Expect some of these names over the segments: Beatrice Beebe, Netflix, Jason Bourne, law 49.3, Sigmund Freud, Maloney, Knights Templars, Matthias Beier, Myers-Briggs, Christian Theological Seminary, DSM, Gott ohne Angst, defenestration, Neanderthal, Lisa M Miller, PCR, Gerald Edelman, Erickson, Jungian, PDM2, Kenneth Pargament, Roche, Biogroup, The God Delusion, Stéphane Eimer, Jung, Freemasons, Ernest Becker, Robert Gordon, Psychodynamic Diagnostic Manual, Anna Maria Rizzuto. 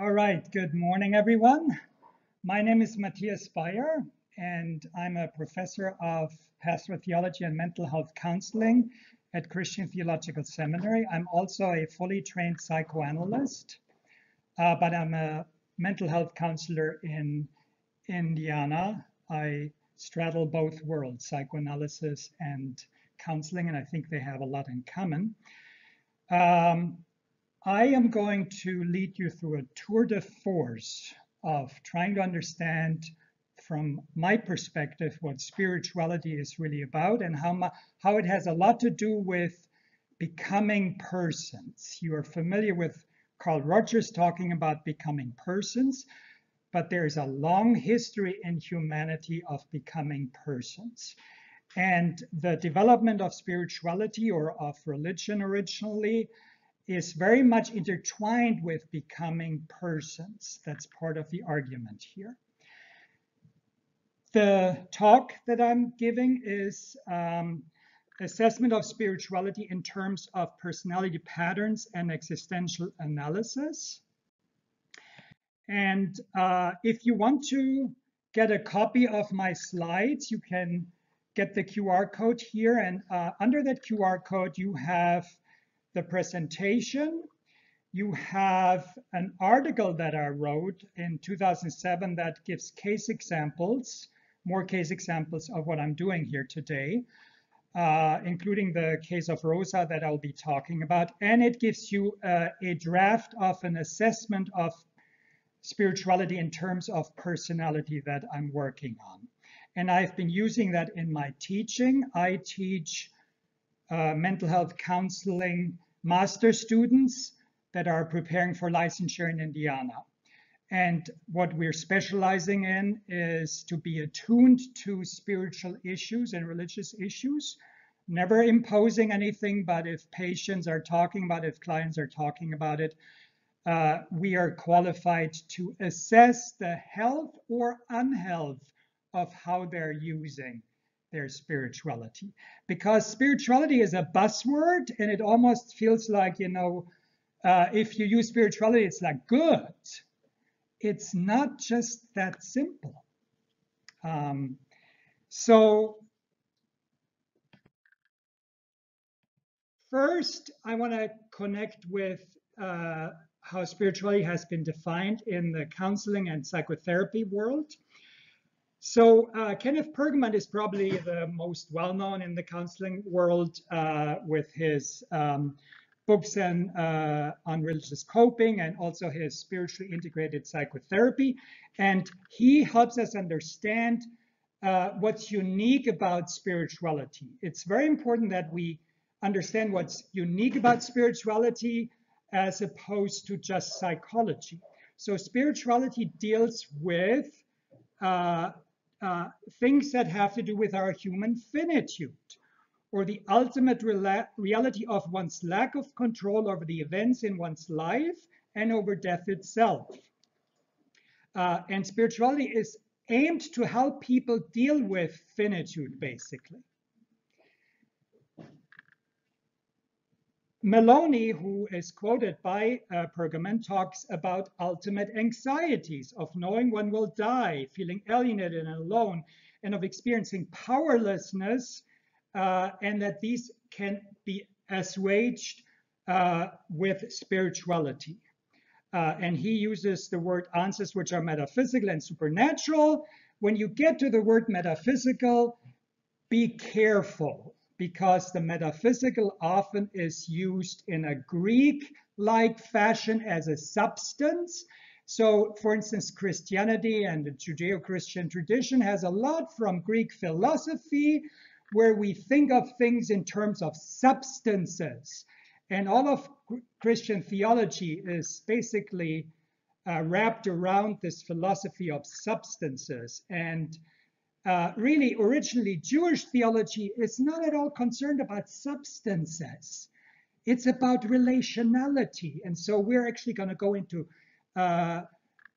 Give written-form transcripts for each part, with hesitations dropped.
All right, good morning, everyone. My name is Matthias Beier, and I'm a professor of pastoral theology and mental health counseling at Christian Theological Seminary. I'm also a fully trained psychoanalyst, but I'm a mental health counselor in Indiana. I straddle both worlds, psychoanalysis and counseling, and I think they have a lot in common. I am going to lead you through a tour de force of trying to understand from my perspective what spirituality is really about and how it has a lot to do with becoming persons. You are familiar with Carl Rogers talking about becoming persons, but there is a long history in humanity of becoming persons. And the development of spirituality or of religion originally is very much intertwined with becoming persons. That's part of the argument here. The talk that I'm giving is assessment of spirituality in terms of personality patterns and existential analysis. And if you want to get a copy of my slides, you can get the QR code here. And under that QR code, you have the presentation, you have an article that I wrote in 2007 that gives case examples, more case examples of what I'm doing here today, including the case of Rosa that I'll be talking about. And it gives you a draft of an assessment of spirituality in terms of personality that I'm working on. And I've been using that in my teaching. I teach mental health counseling master students that are preparing for licensure in Indiana. And what we're specializing in is to be attuned to spiritual issues and religious issues, never imposing anything, but if patients are talking about it, if clients are talking about it, we are qualified to assess the health or unhealth of how they're using their spirituality. Because spirituality is a buzzword, and it almost feels like, you know, if you use spirituality, it's like good. It's not just that simple. So first, I want to connect with how spirituality has been defined in the counseling and psychotherapy world. So Kenneth Pargament is probably the most well-known in the counseling world with his books on religious coping and also his spiritually integrated psychotherapy. And he helps us understand what's unique about spirituality. It's very important that we understand what's unique about spirituality as opposed to just psychology. So spirituality deals with things that have to do with our human finitude, or the ultimate reality of one's lack of control over the events in one's life and over death itself. And spirituality is aimed to help people deal with finitude, basically. Maloney, who is quoted by Pargament, talks about ultimate anxieties of knowing one will die, feeling alienated and alone, and of experiencing powerlessness, and that these can be assuaged with spirituality. And he uses the word answers, which are metaphysical and supernatural. When you get to the word metaphysical, be careful, because the metaphysical often is used in a Greek-like fashion as a substance. So, for instance, Christianity and the Judeo-Christian tradition has a lot from Greek philosophy, where we think of things in terms of substances. And all of Christian theology is basically wrapped around this philosophy of substances. And really, originally, Jewish theology is not at all concerned about substances. It's about relationality. And so we're actually going to go into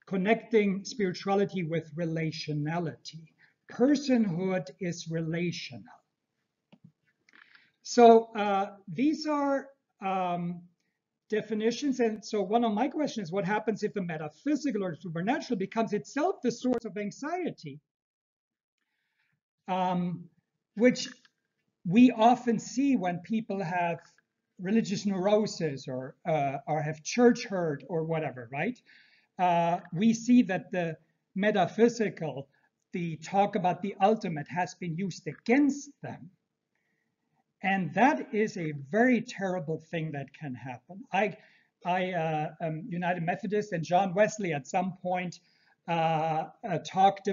connecting spirituality with relationality. Personhood is relational. So these are definitions. And so one of my questions is, what happens if the metaphysical or supernatural becomes itself the source of anxiety, which we often see when people have religious neurosis or have church hurt or whatever, right? We see that the metaphysical, the talk about the ultimate, has been used against them. And that is a very terrible thing that can happen. I am United Methodist, and John Wesley at some point talked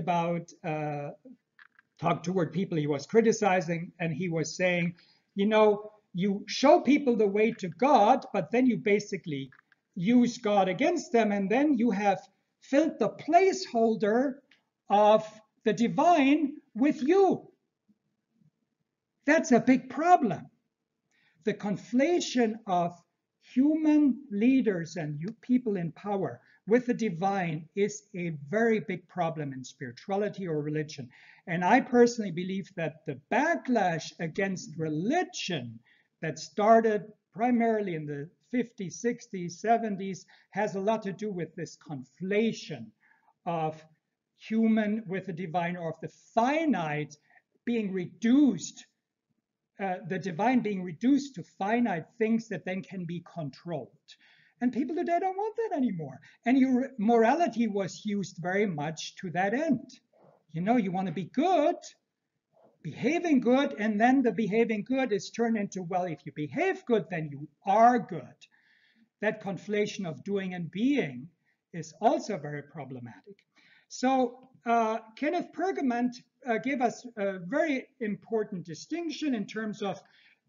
toward people he was criticizing, and he was saying, you know, you show people the way to God, but then you basically use God against them, and then you have filled the placeholder of the divine with you. That's a big problem. The conflation of human leaders and people in power with the divine is a very big problem in spirituality or religion. And I personally believe that the backlash against religion that started primarily in the 50s, 60s, 70s has a lot to do with this conflation of human with the divine, or of the finite being reduced, the divine being reduced to finite things that then can be controlled. And people today don't want that anymore. And your morality was used very much to that end. You know, you want to be good, behaving good, and then the behaving good is turned into, well, if you behave good, then you are good. That conflation of doing and being is also very problematic. So Kenneth Pargament gave us a very important distinction in terms of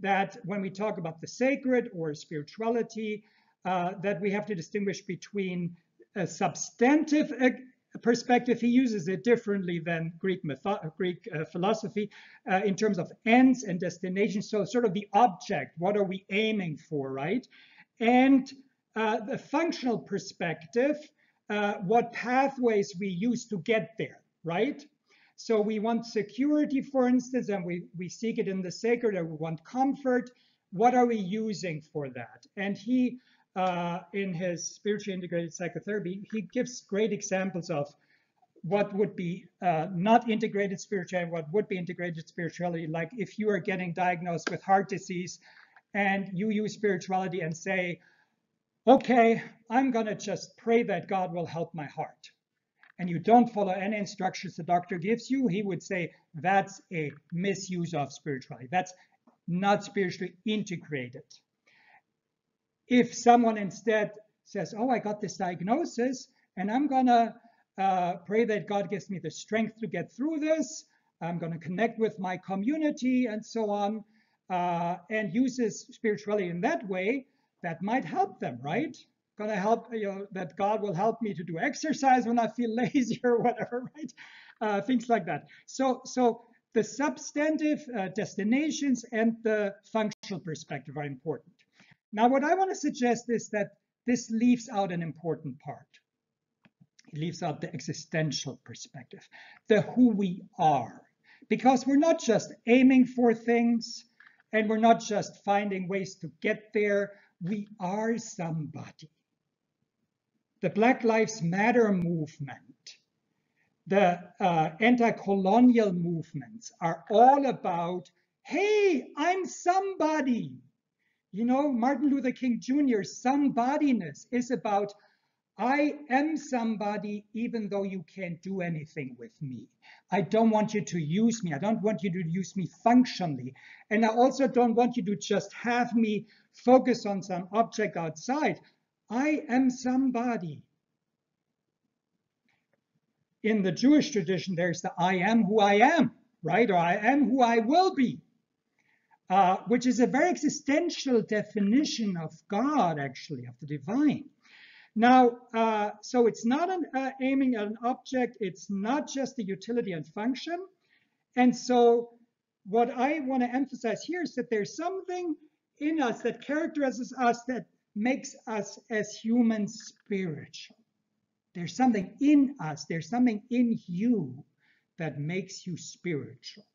that when we talk about the sacred or spirituality, that we have to distinguish between a substantive perspective. He uses it differently than Greek philosophy in terms of ends and destinations. So sort of the object, what are we aiming for, right? And the functional perspective, what pathways we use to get there, right? So we want security, for instance, and we seek it in the sacred, or we want comfort. What are we using for that? And he, in his spiritually integrated psychotherapy, he gives great examples of what would be not integrated spirituality, what would be integrated spirituality. Like if you are getting diagnosed with heart disease and you use spirituality and say, okay, I'm gonna just pray that God will help my heart. And you don't follow any instructions the doctor gives you, he would say that's a misuse of spirituality. That's not spiritually integrated. If someone instead says, oh, I got this diagnosis and I'm gonna pray that God gives me the strength to get through this, I'm gonna connect with my community and so on, and uses spirituality in that way, that might help them, right? Gonna help, you know, that God will help me to do exercise when I feel lazy or whatever, right? Things like that. So the substantive destinations and the functional perspective are important. Now, what I want to suggest is that this leaves out an important part. It leaves out the existential perspective, the who we are, because we're not just aiming for things, and we're not just finding ways to get there. We are somebody. The Black Lives Matter movement, the anti-colonial movements are all about, hey, I'm somebody. You know, Martin Luther King Jr.'s somebodiness is about, I am somebody even though you can't do anything with me. I don't want you to use me. I don't want you to use me functionally. And I also don't want you to just have me focus on some object outside. I am somebody. In the Jewish tradition, there's the I am who I am, right? Or I am who I will be, which is a very existential definition of God, actually, of the divine. Now, so it's not aiming at an object. It's not just the utility and function. And so what I want to emphasize here is that there's something in us that characterizes us, that makes us as humans spiritual. There's something in us, there's something in you that makes you spiritual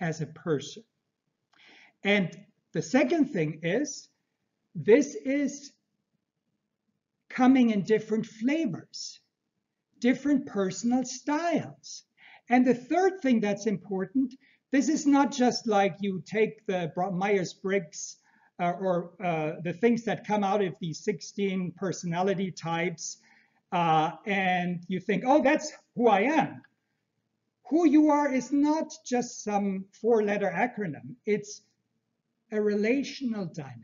as a person. And the second thing is, this is coming in different flavors, different personal styles. And the third thing that's important, this is not just like you take the Myers-Briggs the things that come out of these 16 personality types and you think, oh, that's who I am. Who you are is not just some four-letter acronym. It's a relational dynamic.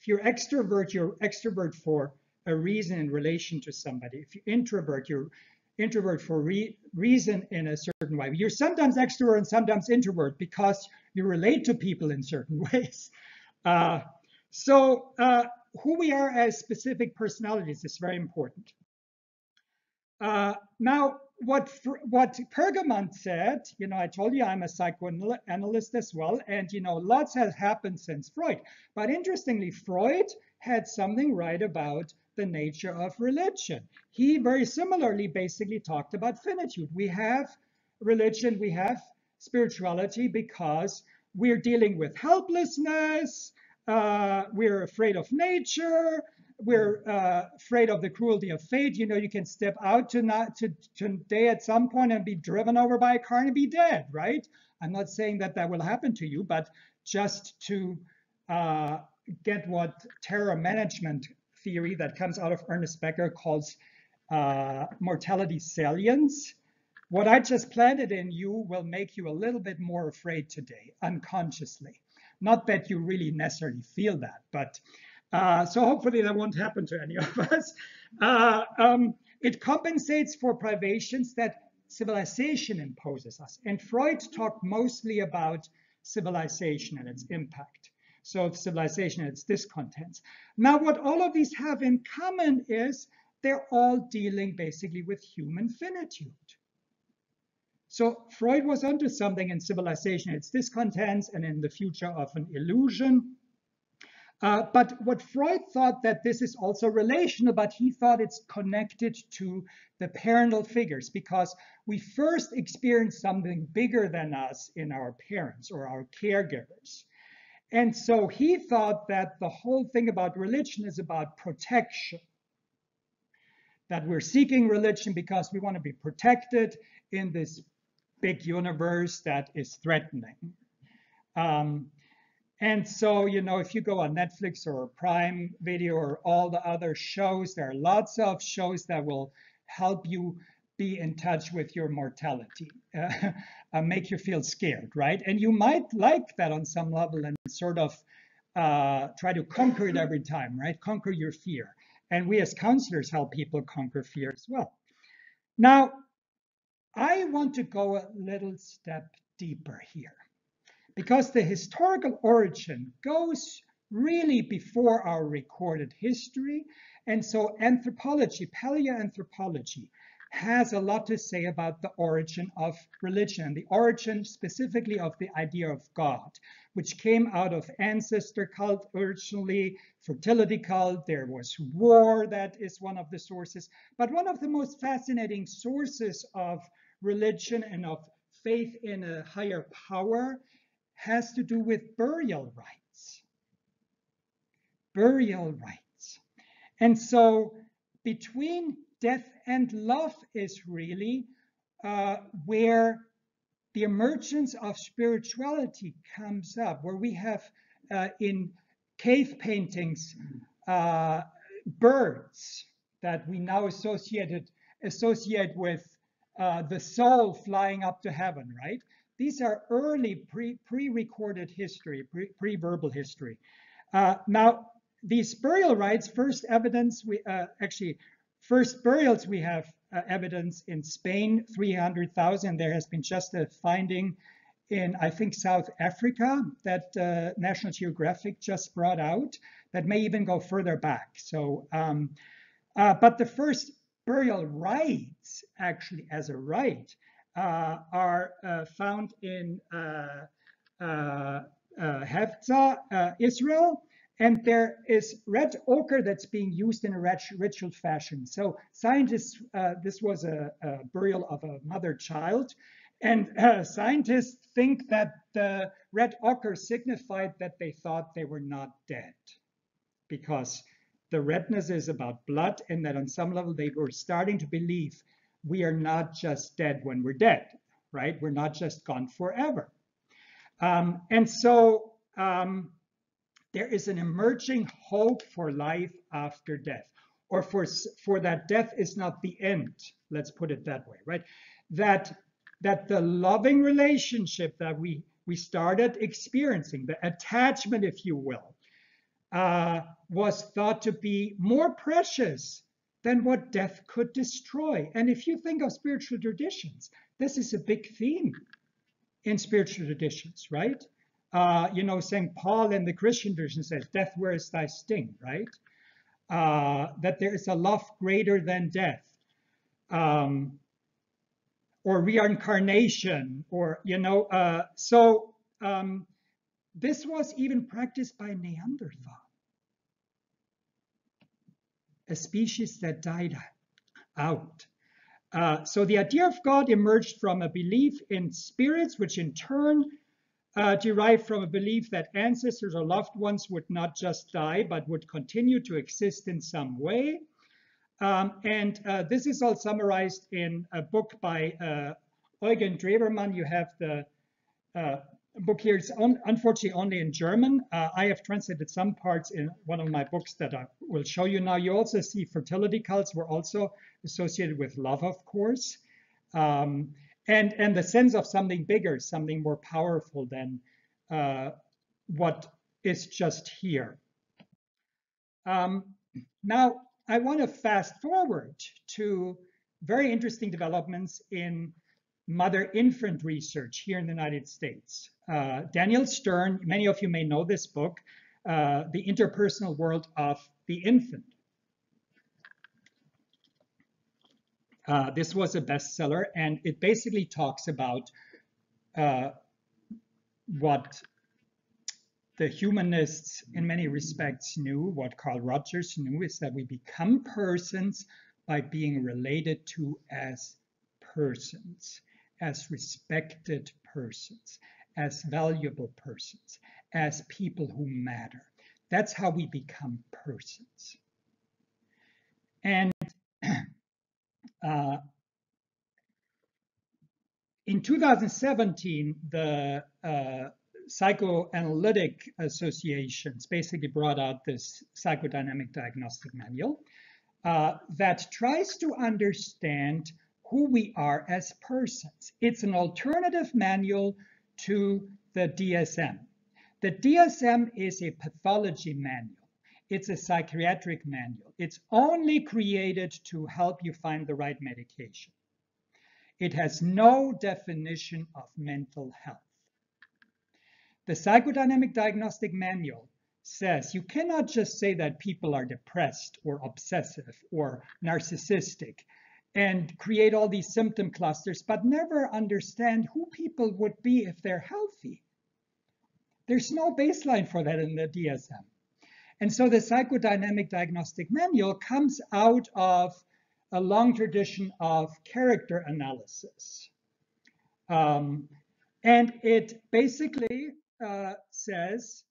If you're extrovert for a reason in relation to somebody. If you're introvert for reason in a certain way. You're sometimes extrovert and sometimes introvert because you relate to people in certain ways. So who we are as specific personalities is very important. Now, what Pargament said, you know, I told you I'm a psychoanalyst as well, and you know, lots has happened since Freud. But interestingly, Freud had something right about the nature of religion. He very similarly basically talked about finitude. We have religion, we have spirituality because we're dealing with helplessness, we're afraid of nature, we're afraid of the cruelty of fate. You know, you can step out today at some point and be driven over by a car and be dead, right? I'm not saying that that will happen to you, but just to get what terror management theory that comes out of Ernest Becker calls mortality salience. What I just planted in you will make you a little bit more afraid today, unconsciously. Not that you really necessarily feel that, but so hopefully that won't happen to any of us. It compensates for privations that civilization imposes us. And Freud talked mostly about civilization and its impact. So of civilization and its discontents. Now, what all of these have in common is they're all dealing basically with human finitude. So Freud was onto something in civilization and its discontents and in the future of an illusion. But what Freud thought that this is also relational, but he thought it's connected to the parental figures because we first experience something bigger than us in our parents or our caregivers. And so he thought that the whole thing about religion is about protection, that we're seeking religion because we want to be protected in this big universe that is threatening. And so, you know, if you go on Netflix or Prime Video or all the other shows, there are lots of shows that will help you be in touch with your mortality, make you feel scared, right? And you might like that on some level and sort of try to conquer it every time, right? Conquer your fear. And we as counselors help people conquer fear as well. Now, I want to go a little step deeper here because the historical origin goes really before our recorded history. And so anthropology, paleoanthropology, has a lot to say about the origin of religion and the origin specifically of the idea of God, which came out of ancestor cult originally, fertility cult. There was war, that is one of the sources. But one of the most fascinating sources of religion and of faith in a higher power has to do with burial rites. Burial rites. And so between death and love is really where the emergence of spirituality comes up, where we have in cave paintings birds that we now associate with the soul flying up to heaven, right? These are early pre-recorded history, pre-verbal history. Now, these burial rites, first burials we have evidence in Spain, 300,000. There has been just a finding in, I think, South Africa that National Geographic just brought out that may even go further back. So, but the first burial rites, actually as a rite, are found in Herzl, Israel. And there is red ochre that's being used in a ritual fashion. So scientists, this was a burial of a mother child, and scientists think that the red ochre signified that they thought they were not dead because the redness is about blood, and that on some level they were starting to believe we are not just dead when we're dead, right? We're not just gone forever. There is an emerging hope for life after death, or for that death is not the end, let's put it that way, right? That the loving relationship that we started experiencing, the attachment, if you will, was thought to be more precious than what death could destroy. And if you think of spiritual traditions, this is a big theme in spiritual traditions, right? You know, St. Paul in the Christian tradition says, death, where is thy sting, right? That there is a love greater than death, or reincarnation, or, you know, this was even practiced by Neanderthal, a species that died out. So the idea of God emerged from a belief in spirits, which in turn derived from a belief that ancestors or loved ones would not just die, but would continue to exist in some way. This is all summarized in a book by Eugen Drewermann. You have the book here. It's unfortunately only in German. I have translated some parts in one of my books that I will show you now. You also see fertility cults were also associated with love, of course, and the sense of something bigger, something more powerful than what is just here. Now, I want to fast forward to very interesting developments in mother-infant research here in the United States. Daniel Stern, many of you may know this book, The Interpersonal World of the Infant. This was a bestseller, and it basically talks about what the humanists in many respects knew, what Carl Rogers knew, is that we become persons by being related to as persons, as respected persons, as valuable persons, as people who matter. That's how we become persons. And in 2017, the Psychoanalytic Associations basically brought out this Psychodynamic Diagnostic Manual that tries to understand who we are as persons. It's an alternative manual to the DSM. The DSM is a pathology manual. It's a psychiatric manual. It's only created to help you find the right medication. It has no definition of mental health. The Psychodynamic Diagnostic Manual says you cannot just say that people are depressed or obsessive or narcissistic and create all these symptom clusters, but never understand who people would be if they're healthy. There's no baseline for that in the DSM. And so the Psychodynamic Diagnostic Manual comes out of a long tradition of character analysis. And it basically says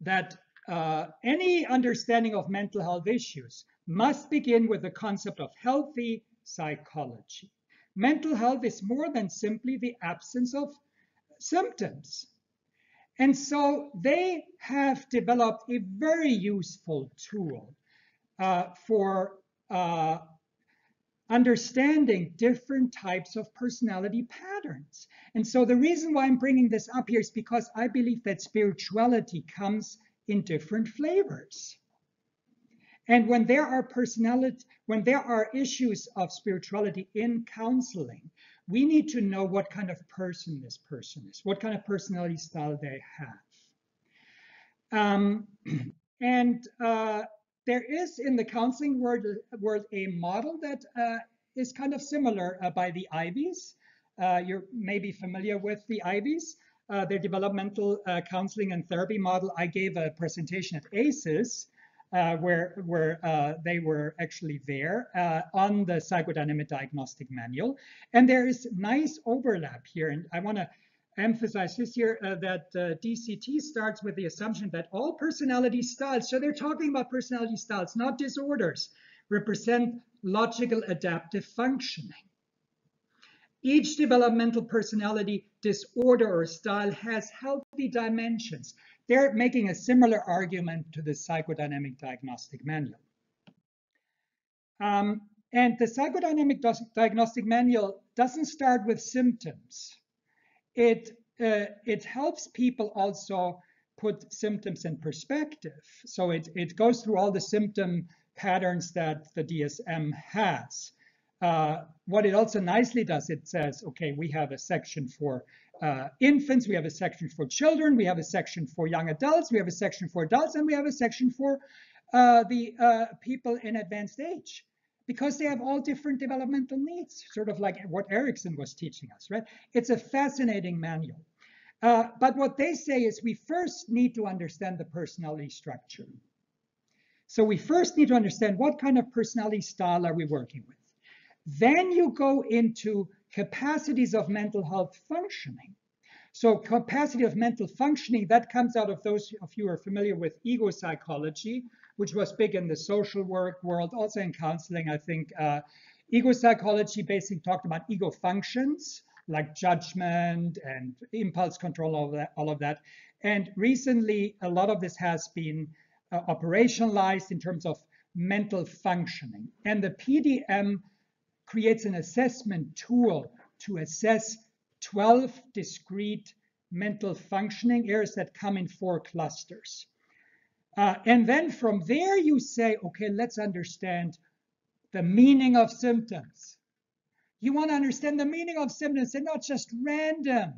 that any understanding of mental health issues must begin with the concept of healthy psychology. Mental health is more than simply the absence of symptoms. And so they have developed a very useful tool for understanding different types of personality patterns. And so the reason why I'm bringing this up here is because I believe that spirituality comes in different flavors. And when there are issues of spirituality in counseling, we need to know what kind of person this person is, what kind of personality style they have. There is in the counseling world a model that is kind of similar by the Ivies. You may be familiar with the Ivies, their developmental counseling and therapy model. I gave a presentation at ACES where they were actually there on the Psychodynamic Diagnostic Manual. And there is nice overlap here. And I want to emphasizes here that DCT starts with the assumption that all personality styles, so they're talking about personality styles, not disorders, represent logical adaptive functioning. Each developmental personality disorder or style has healthy dimensions. They're making a similar argument to the Psychodynamic Diagnostic Manual. And the Psychodynamic Diagnostic Manual doesn't start with symptoms. It helps people also put symptoms in perspective. So it goes through all the symptom patterns that the DSM has. What it also nicely does, it says, okay, we have a section for infants, we have a section for children, we have a section for young adults, we have a section for adults, and we have a section for the people in advanced age, because they have all different developmental needs, sort of like what Erickson was teaching us, right? It's a fascinating manual. But what they say is we first need to understand the personality structure. So we first need to understand what kind of personality style are we working with. Then you go into capacities of mental health functioning. So capacity of mental functioning, that comes out of those of you who are familiar with ego psychology, which was big in the social work world, also in counseling, I think. Ego psychology basically talked about ego functions, like judgment and impulse control, all of that. And recently, a lot of this has been operationalized in terms of mental functioning. And the PDM creates an assessment tool to assess 12 discrete mental functioning areas that come in 4 clusters. And then from there you say, okay, let's understand the meaning of symptoms. You want to understand the meaning of symptoms. They're not just random.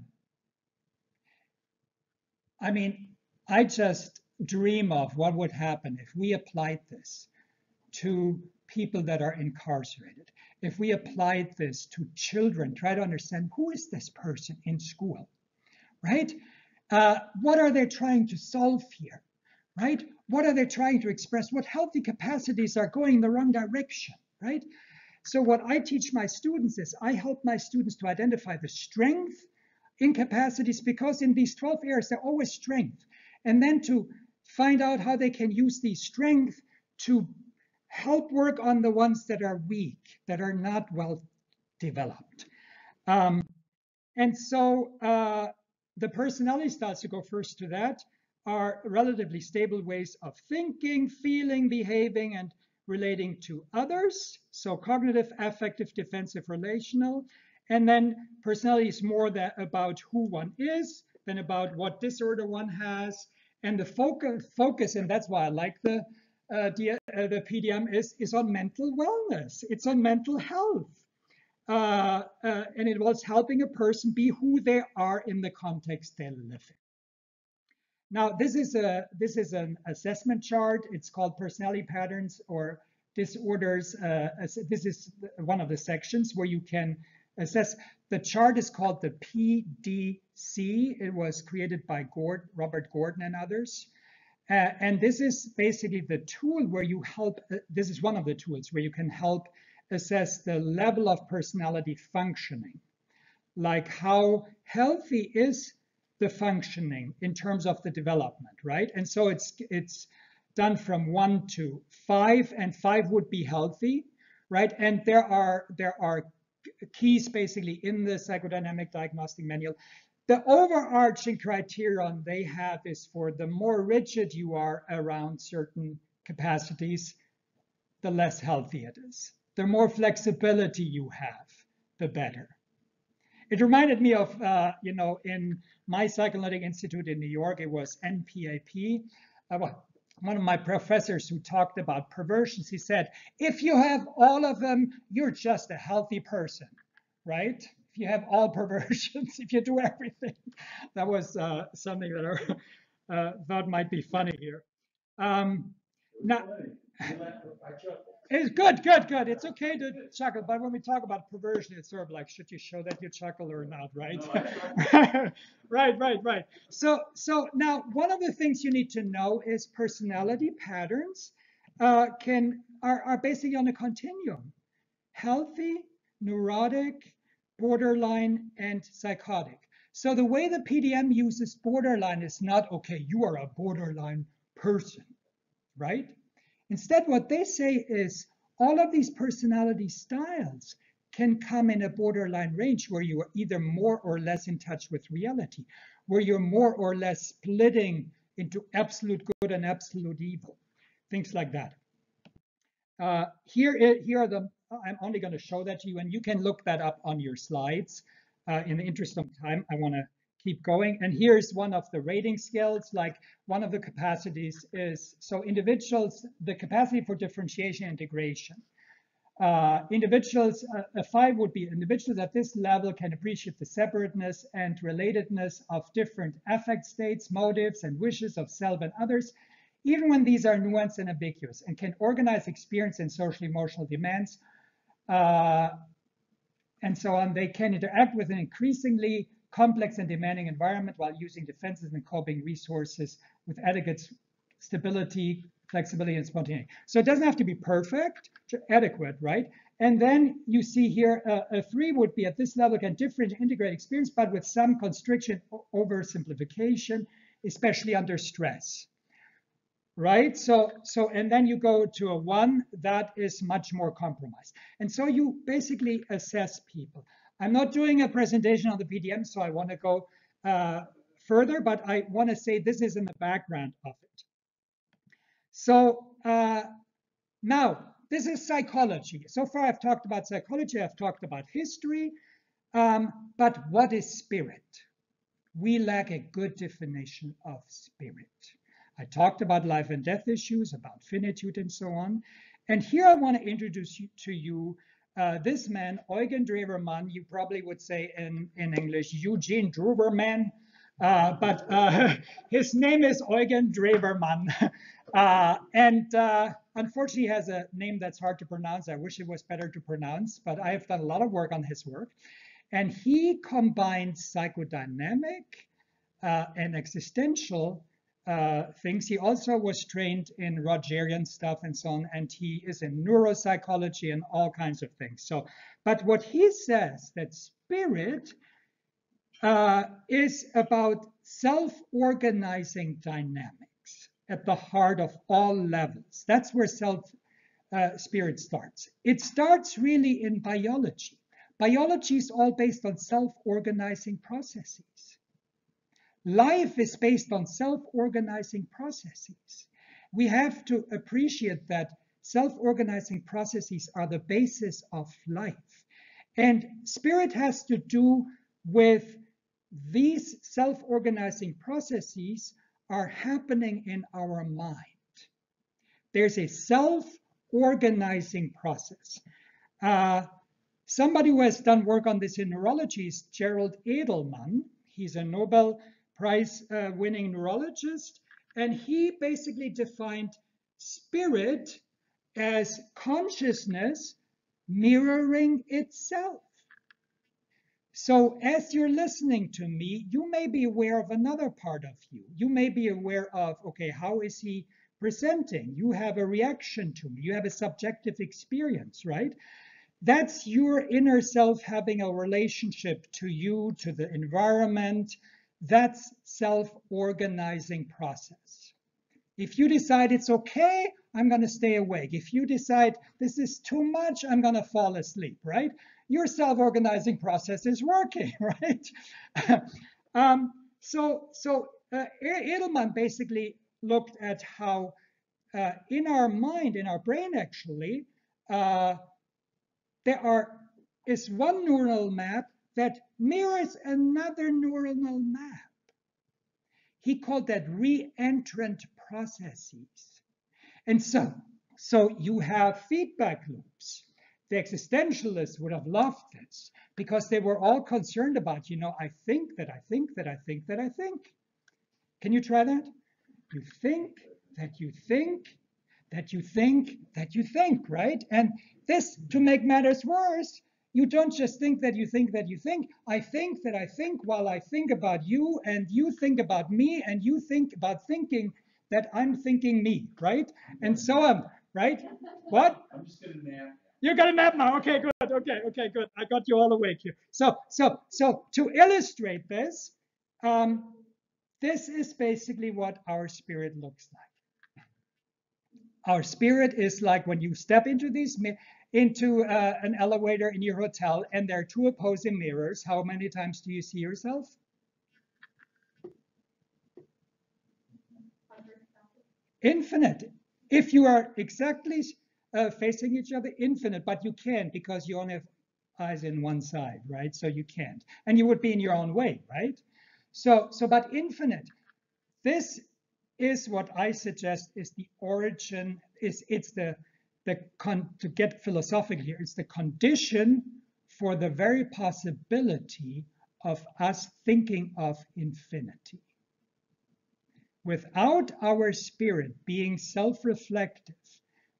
I mean, I just dream of what would happen if we applied this to people that are incarcerated. If we applied this to children, try to understand who is this person in school, right? What are they trying to solve here? Right? What are they trying to express? What healthy capacities are going in the wrong direction, right? So what I teach my students is I help my students to identify the strength in capacities, because in these 12 areas, they're always strength. And then to find out how they can use these strength to help work on the ones that are weak, that are not well developed. And so the personality styles, to go first to that, are relatively stable ways of thinking, feeling, behaving, and relating to others. So cognitive, affective, defensive, relational. And then personality is more about who one is than about what disorder one has. And the focus, and that's why I like the PDM, is on mental wellness. It's on mental health. And it involves helping a person be who they are in the context they live in. Now, this is an assessment chart. It's called Personality Patterns or Disorders. This is one of the sections where you can assess. The chart is called the PDC. It was created by Robert Gordon and others. And this is basically the tool where you help. This is one of the tools where you can help assess the level of personality functioning, like how healthy is the functioning in terms of the development, right? And so it's done from 1 to 5, and 5 would be healthy, right? And there are keys basically in the Psychodynamic Diagnostic Manual. The overarching criterion they have is, for the more rigid you are around certain capacities, the less healthy it is. The more flexibility you have, the better. It reminded me of, you know, in my psychoanalytic institute in New York, it was NPAP. One of my professors who talked about perversions, he said, if you have all of them, you're just a healthy person, right? If you have all perversions, if you do everything. That was something that I thought might be funny here. Now, it's good. It's okay to chuckle, but when we talk about perversion, it's sort of like, should you show that you chuckle or not, right? No, right. So now, one of the things you need to know is personality patterns are basically on a continuum: healthy, neurotic, borderline, and psychotic. So the way the PDM uses borderline is not, okay, you are a borderline person, right? Instead, what they say is all of these personality styles can come in a borderline range where you are either more or less in touch with reality, where you're more or less splitting into absolute good and absolute evil, things like that. Here are the, I'm only going to show that to you, and you can look that up on your slides. In the interest of time, I want to keep going. And here's one of the rating scales, like one of the capacities is, so individuals, the capacity for differentiation and integration. Individuals, a 5 would be individuals at this level can appreciate the separateness and relatedness of different affect states, motives, and wishes of self and others, even when these are nuanced and ambiguous, and can organize experience and social emotional demands, and so on. They can interact with an increasingly complex and demanding environment while using defenses and coping resources with adequate stability, flexibility, and spontaneity. So it doesn't have to be perfect, adequate, right? And then you see here a 3 would be at this level can differentiate, integrate experience, but with some constriction, oversimplification, especially under stress, right? So and then you go to a 1 that is much more compromised. And so you basically assess people. I'm not doing a presentation on the PDM, so I want to go further, but I want to say this is in the background of it. So now this is psychology. So far I've talked about psychology, I've talked about history, but what is spirit? We lack a good definition of spirit. I talked about life and death issues, about finitude and so on. And here I want to introduce you, this man, Eugen Drewermann. You probably would say in English, Eugen Drewermann, but his name is Eugen Drewermann. And unfortunately he has a name that's hard to pronounce. I wish it was better to pronounce, but I have done a lot of work on his work. And he combines psychodynamic and existential things. He also was trained in Rogerian stuff and so on, and he is in neuropsychology and all kinds of things. So, but what he says that spirit is about self-organizing dynamics at the heart of all levels. That's where spirit starts. It starts really in biology. Biology is all based on self-organizing processes. Life is based on self-organizing processes. We have to appreciate that self-organizing processes are the basis of life. And spirit has to do with these self-organizing processes are happening in our mind. There's a self-organizing process. Somebody who has done work on this in neurology is Gerald Edelman. He's a Nobel Prize winning neurologist, and he basically defined spirit as consciousness mirroring itself. So as you're listening to me, you may be aware of another part of you. You may be aware of, okay, how is he presenting? You have a reaction to me. You have a subjective experience, right? That's your inner self having a relationship to you, to the environment. That's self-organizing process. If you decide it's okay, I'm going to stay awake. If you decide this is too much, I'm going to fall asleep, right? Your self-organizing process is working, right? Edelman basically looked at how in our mind, in our brain actually, there is one neural map that mirrors another neuronal map. He called that re-entrant processes. And so you have feedback loops. The existentialists would have loved this because they were all concerned about, you know, I think that I think that I think that I think. Can you try that? You think that you think that you think that you think, right? And this, to make matters worse, you don't just think that you think that you think. I think that I think while I think about you, and you think about me, and you think about thinking that I'm thinking me, right? And so on, right? What? I'm just going to nap. You got a nap now. Okay, good. Okay, okay, good. I got you all awake here. So to illustrate this, this is basically what our spirit looks like. Our spirit is like when you step into these into an elevator in your hotel, and there are two opposing mirrors. How many times do you see yourself? 100,000. Infinite. If you are exactly facing each other, infinite, but you can't because you only have eyes in one side, right? So you can't, and you would be in your own way, right? So but infinite. This is what I suggest is the origin. To get philosophical here, it's the condition for the very possibility of us thinking of infinity. Without our spirit being self-reflective,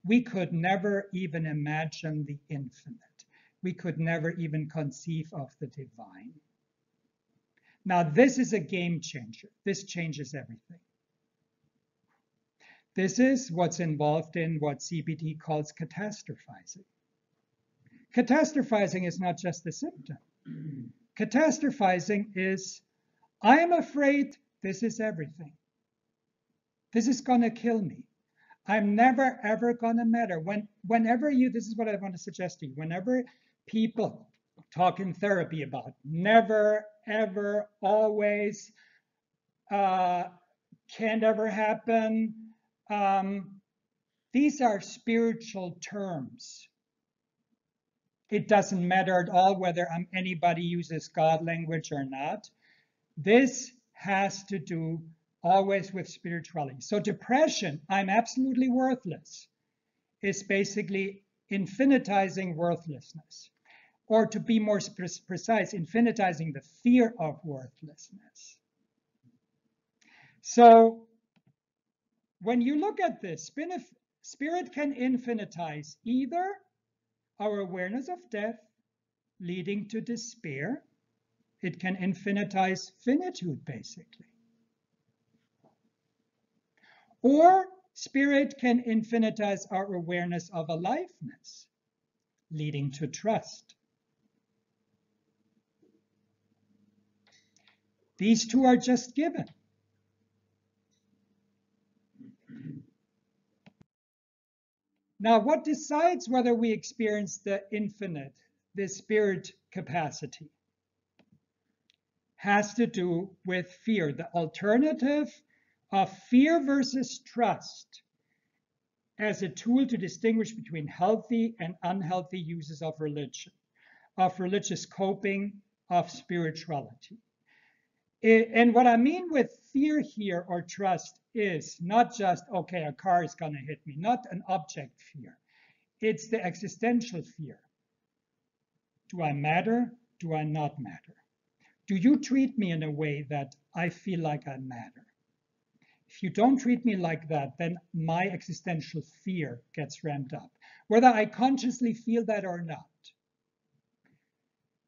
we could never even imagine the infinite. We could never even conceive of the divine. Now, this is a game changer. This changes everything. This is what's involved in what CBT calls catastrophizing. Catastrophizing is not just a symptom. Catastrophizing is, I am afraid this is everything. This is going to kill me. I'm never, ever going to matter. This is what I want to suggest to you. Whenever people talk in therapy about never, ever, always, can't ever happen, these are spiritual terms. It doesn't matter at all whether anybody uses God language or not. This has to do always with spirituality. So depression, I'm absolutely worthless, is basically infinitizing worthlessness. Or to be more precise, infinitizing the fear of worthlessness. So when you look at this, spirit can infinitize either our awareness of death leading to despair. It can infinitize finitude, basically. Or spirit can infinitize our awareness of aliveness, leading to trust. These two are just given. Now, what decides whether we experience the infinite, the spirit capacity, has to do with fear. The alternative of fear versus trust as a tool to distinguish between healthy and unhealthy uses of religion, of religious coping, of spirituality. And what I mean with fear here or trust is not just, okay, a car is going to hit me, not an object fear. It's the existential fear. Do I matter? Do I not matter? Do you treat me in a way that I feel like I matter? If you don't treat me like that, then my existential fear gets ramped up, whether I consciously feel that or not.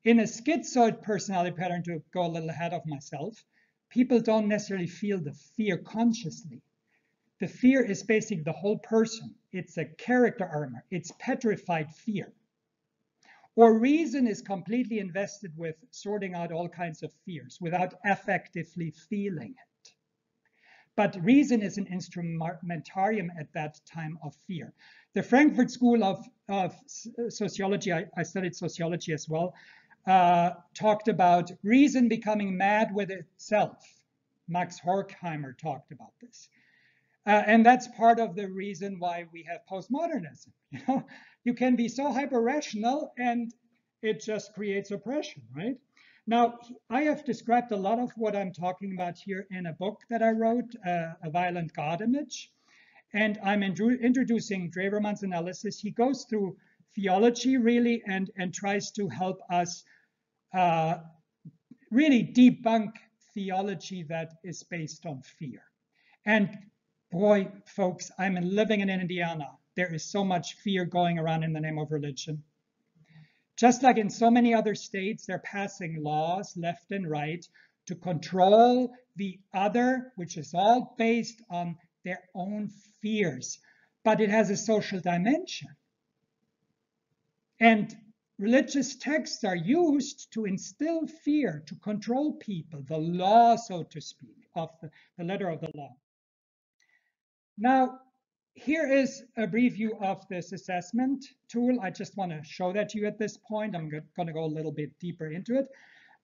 In a schizoid personality pattern, to go a little ahead of myself, people don't necessarily feel the fear consciously. The fear is basically the whole person. It's a character armor. It's petrified fear. Or reason is completely invested with sorting out all kinds of fears without affectively feeling it. But reason is an instrumentarium at that time of fear. The Frankfurt School of Sociology, I studied sociology as well, talked about reason becoming mad with itself. Max Horkheimer talked about this. And that's part of the reason why we have postmodernism. You know, you can be so hyper-rational and it just creates oppression, right? Now, I have described a lot of what I'm talking about here in a book that I wrote, A Violent God Image. And I'm introducing Drewermann's analysis. He goes through theology, really, and tries to help us really debunk theology that is based on fear. And boy, folks, I'm living in Indiana. There is so much fear going around in the name of religion. Just like in so many other states, they're passing laws left and right to control the other, which is all based on their own fears. But it has a social dimension. And religious texts are used to instill fear, to control people, the law, so to speak, of the letter of the law. Now, here is a review of this assessment tool. I just want to show that to you at this point. I'm going to go a little bit deeper into it.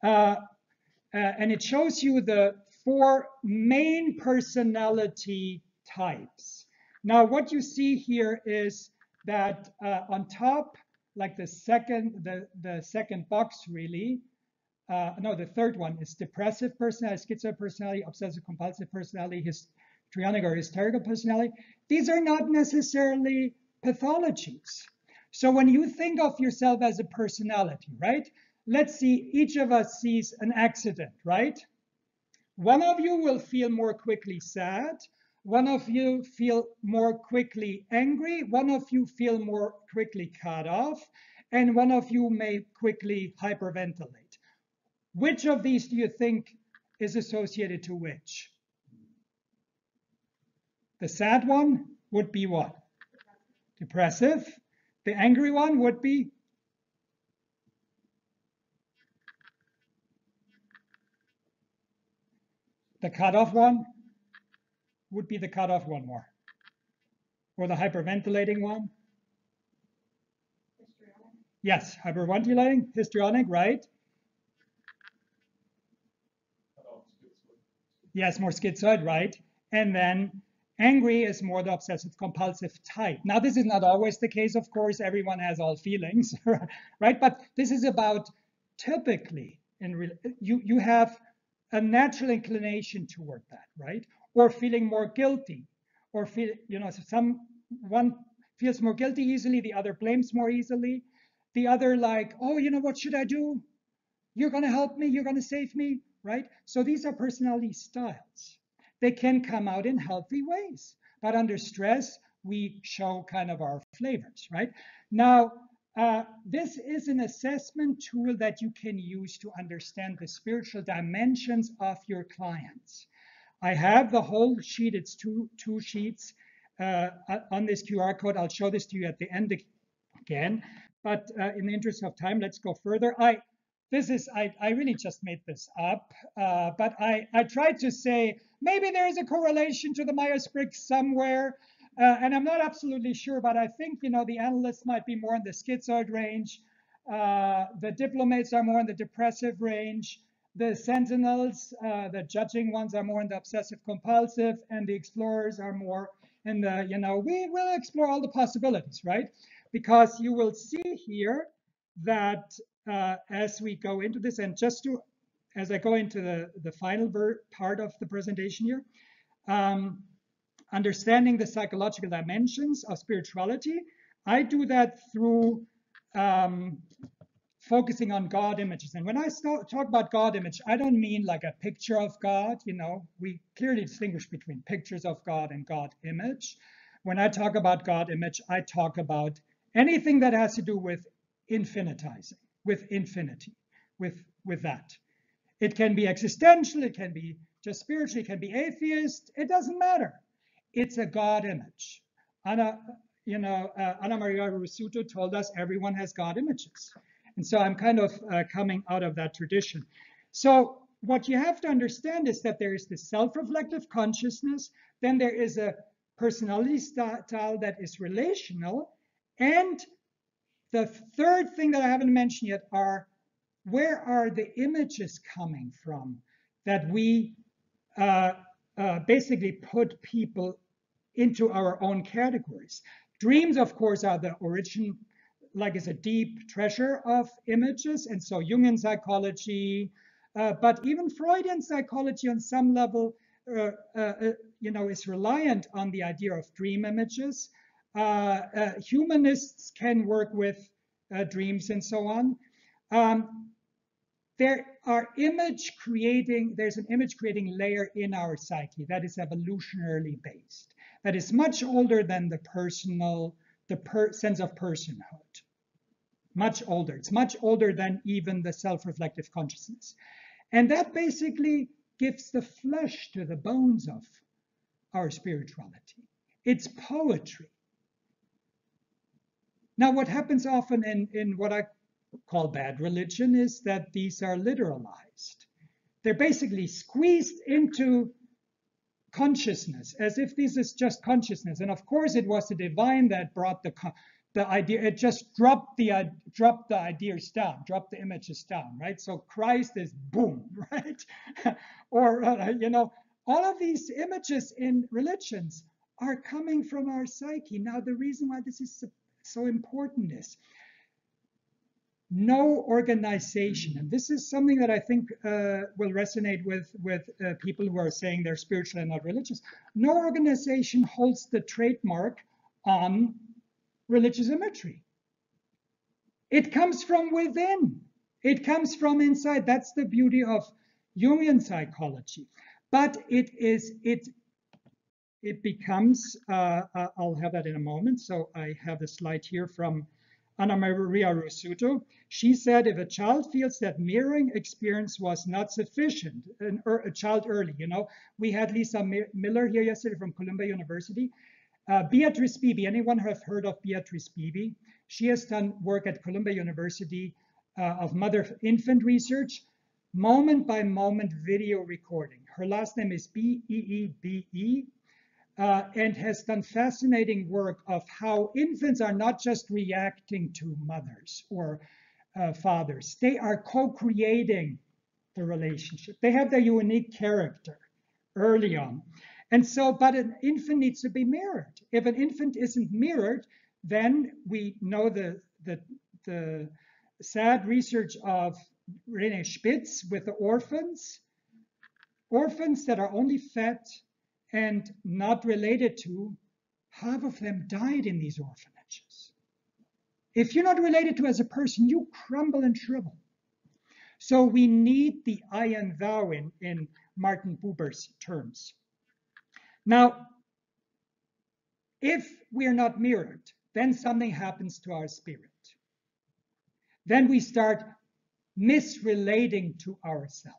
And it shows you the 4 main personality types. Now, what you see here is that on top, like the second box really, no, the third one is depressive personality, schizoid personality, obsessive compulsive personality, histrionic or hysterical personality. These are not necessarily pathologies. So when you think of yourself as a personality, right? Let's see, each of us sees an accident, right? One of you will feel more quickly sad. One of you feel more quickly angry. One of you feel more quickly cut off. And one of you may quickly hyperventilate. Which of these do you think is associated to which? The sad one would be what? Depressive. The angry one would be? The cutoff one would be the cutoff one more. Or the hyperventilating one? Histrionic. Yes, hyperventilating, histrionic, right? Yes, more schizoid, right? And then angry is more the obsessive compulsive type. Now, this is not always the case, of course. Everyone has all feelings, right? But this is about typically, you have a natural inclination toward that, right? Or feeling more guilty, or feel, you know, one feels more guilty easily, the other blames more easily, the other like, oh, you know, what should I do? You're going to help me, you're going to save me, right? So these are personality styles. They can come out in healthy ways, but under stress, we show kind of our flavors, right? Now, this is an assessment tool that you can use to understand the spiritual dimensions of your clients. I have the whole sheet, it's two sheets on this QR code. I'll show this to you at the end again, but in the interest of time, let's go further. I really just made this up, but I tried to say, maybe there is a correlation to the Myers-Briggs somewhere. And I'm not absolutely sure, but I think, you know, the analysts might be more in the schizoid range. The diplomats are more in the depressive range. The sentinels, the judging ones are more in the obsessive compulsive, and the explorers are more in the, you know, we will explore all the possibilities, right? Because you will see here that as we go into this, and just to, as I go into the final part of the presentation here, understanding the psychological dimensions of spirituality. I do that through focusing on God images. And when I talk about God image, I don't mean like a picture of God. You know, we clearly distinguish between pictures of God and God image. When I talk about God image, I talk about anything that has to do with infinitizing, with infinity, with that. It can be existential, it can be just spiritual, it can be atheist, it doesn't matter. It's a God image. Anna Maria Rizzuto told us everyone has God images. And so I'm kind of coming out of that tradition. So what you have to understand is that there is this self-reflective consciousness, then there is a personality style that is relational. And the third thing that I haven't mentioned yet are, where are the images coming from that we basically put people into our own categories. Dreams, of course, are the origin, like it's a deep treasure of images, and so Jungian psychology, but even Freudian psychology on some level, you know, is reliant on the idea of dream images. Humanists can work with dreams and so on. There's an image creating layer in our psyche that is evolutionarily based, that is much older than the personal, sense of personhood. Much older. It's much older than even the self-reflective consciousness. And that basically gives the flesh to the bones of our spirituality. It's poetry. Now, what happens often in what I call bad religion is that these are literalized. They're basically squeezed into consciousness, as if this is just consciousness. And of course, it was the divine that brought the idea. It just dropped the ideas down, dropped the images down, right? So Christ is boom, right? Or, you know, all of these images in religions are coming from our psyche. Now, the reason why this is so important is no organization. And this is something that I think will resonate with people who are saying they're spiritual and not religious. No organization holds the trademark on religious imagery. It comes from within. It comes from inside. That's the beauty of Jungian psychology. But it becomes, I'll have that in a moment. So I have a slide here from Anna Maria Rizzuto. She said, if a child feels that mirroring experience was not sufficient, a child early, you know, we had Lisa M Miller here yesterday from Columbia University. Beatrice Beebe, anyone have heard of Beatrice Beebe? She has done work at Columbia University of mother-infant research, moment-by-moment video recording. Her last name is B-E-E-B-E. And has done fascinating work of how infants are not just reacting to mothers or fathers. They are co-creating the relationship. They have their unique character early on. And so, but an infant needs to be mirrored. If an infant isn't mirrored, then we know the sad research of René Spitz with the orphans. Orphans that are only fed and not related to, half of them died in these orphanages. If you're not related to as a person, you crumble and shrivel. So we need the I and thou in Martin Buber's terms. Now, if we're not mirrored, then something happens to our spirit. Then we start misrelating to ourselves.